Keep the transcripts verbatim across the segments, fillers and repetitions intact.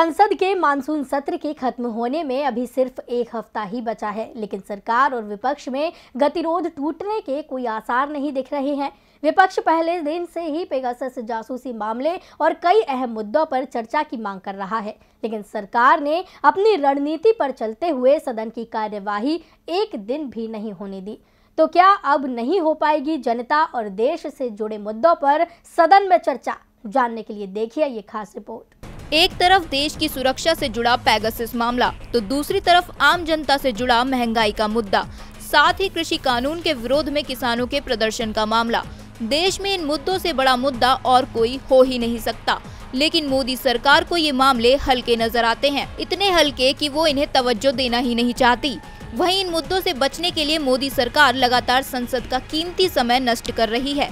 संसद के मानसून सत्र के खत्म होने में अभी सिर्फ एक हफ्ता ही बचा है, लेकिन सरकार और विपक्ष में गतिरोध टूटने के कोई आसार नहीं दिख रहे हैं। विपक्ष पहले दिन से ही पेगासस जासूसी मामले और कई अहम मुद्दों पर चर्चा की मांग कर रहा है, लेकिन सरकार ने अपनी रणनीति पर चलते हुए सदन की कार्यवाही एक दिन भी नहीं होने दी। तो क्या अब नहीं हो पाएगी जनता और देश से जुड़े मुद्दों पर सदन में चर्चा? जानने के लिए देखिए ये खास रिपोर्ट। एक तरफ देश की सुरक्षा से जुड़ा पेगासस मामला, तो दूसरी तरफ आम जनता से जुड़ा महंगाई का मुद्दा, साथ ही कृषि कानून के विरोध में किसानों के प्रदर्शन का मामला। देश में इन मुद्दों से बड़ा मुद्दा और कोई हो ही नहीं सकता, लेकिन मोदी सरकार को ये मामले हल्के नजर आते हैं, इतने हल्के कि वो इन्हें तवज्जो देना ही नहीं चाहती। वहीं इन मुद्दों से बचने के लिए मोदी सरकार लगातार संसद का कीमती समय नष्ट कर रही है,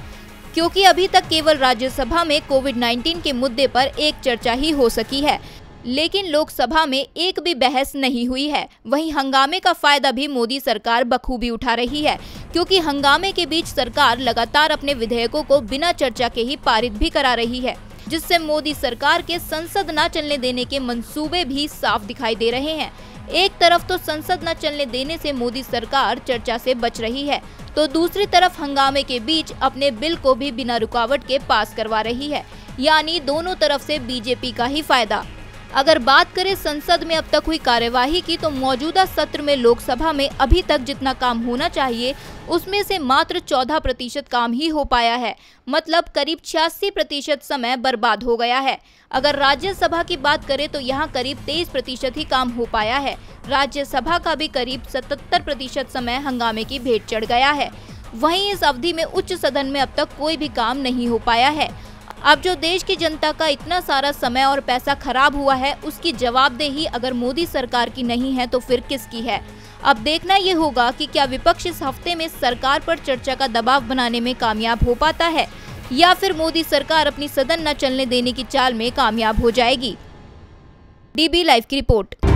क्योंकि अभी तक केवल राज्यसभा में कोविड नाइन्टीन के मुद्दे पर एक चर्चा ही हो सकी है, लेकिन लोकसभा में एक भी बहस नहीं हुई है। वहीं हंगामे का फायदा भी मोदी सरकार बखूबी उठा रही है, क्योंकि हंगामे के बीच सरकार लगातार अपने विधेयकों को बिना चर्चा के ही पारित भी करा रही है, जिससे मोदी सरकार के संसद न चलने देने के मंसूबे भी साफ दिखाई दे रहे हैं। एक तरफ तो संसद न चलने देने से मोदी सरकार चर्चा से बच रही है, तो दूसरी तरफ हंगामे के बीच अपने बिल को भी बिना रुकावट के पास करवा रही है, यानी दोनों तरफ से बीजेपी का ही फायदा। अगर बात करें संसद में अब तक हुई कार्यवाही की, तो मौजूदा सत्र में लोकसभा में अभी तक जितना काम होना चाहिए उसमें से मात्र चौदह प्रतिशत काम ही हो पाया है, मतलब करीब छियासी प्रतिशत समय बर्बाद हो गया है। अगर राज्यसभा की बात करें तो यहां करीब तेईस प्रतिशत ही काम हो पाया है। राज्यसभा का भी करीब सतहत्तर प्रतिशत समय हंगामे की भेंट चढ़ गया है। वहीं इस अवधि में उच्च सदन में अब तक कोई भी काम नहीं हो पाया है। अब जो देश की जनता का इतना सारा समय और पैसा खराब हुआ है, उसकी जवाबदेही अगर मोदी सरकार की नहीं है तो फिर किसकी है? अब देखना ये होगा कि क्या विपक्ष इस हफ्ते में सरकार पर चर्चा का दबाव बनाने में कामयाब हो पाता है, या फिर मोदी सरकार अपनी सदन न चलने देने की चाल में कामयाब हो जाएगी। डी बी लाइव की रिपोर्ट।